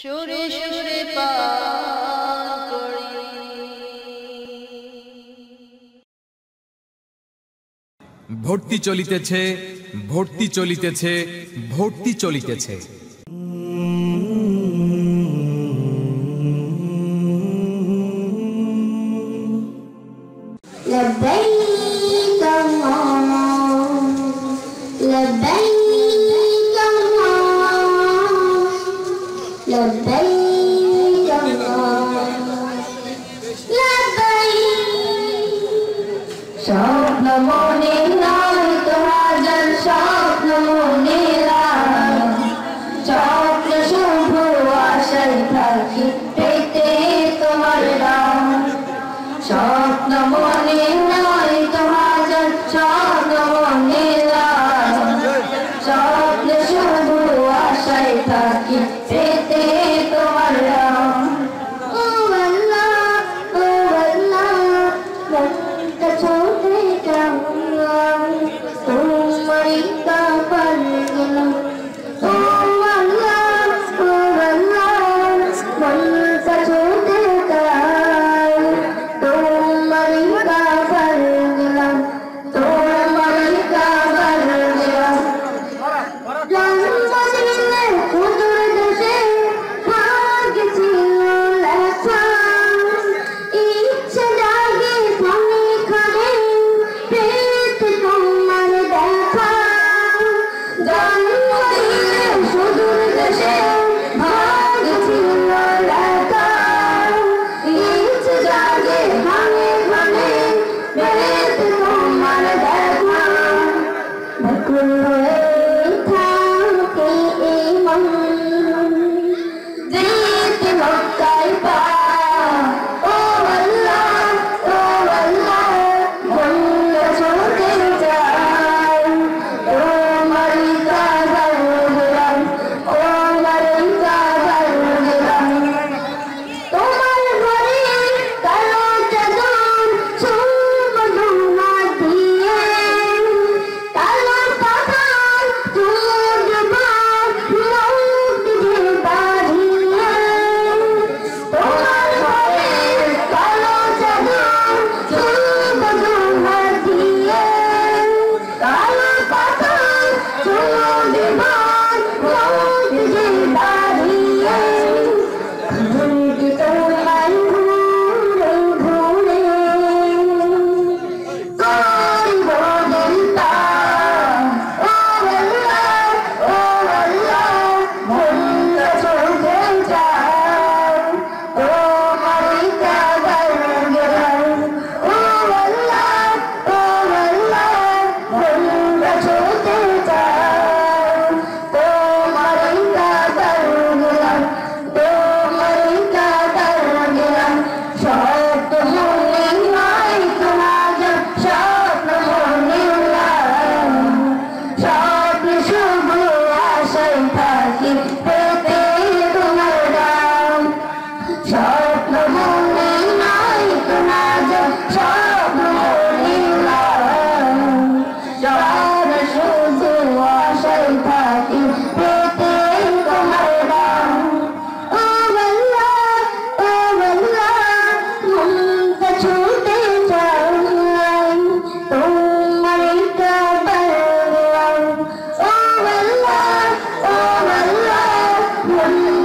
সুরে সুরে পান করি ভর্তি চলিতেছে ভর্তি চলিতেছে ভর্তি চলিতেছে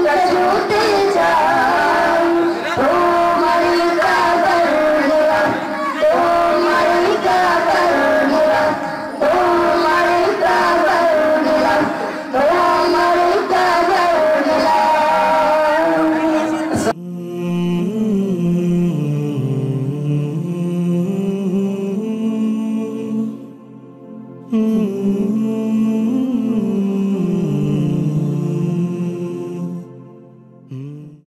That's